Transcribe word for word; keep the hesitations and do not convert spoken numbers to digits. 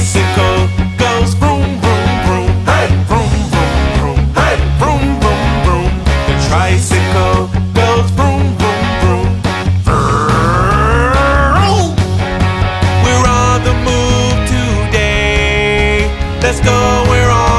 bicycle goes vroom, vroom, vroom. Hey! Vroom, vroom, vroom. Hey! Vroom, vroom, vroom. The tricycle goes vroom, vroom, vroom. Vroom. We're on the move today. Let's go, we're on.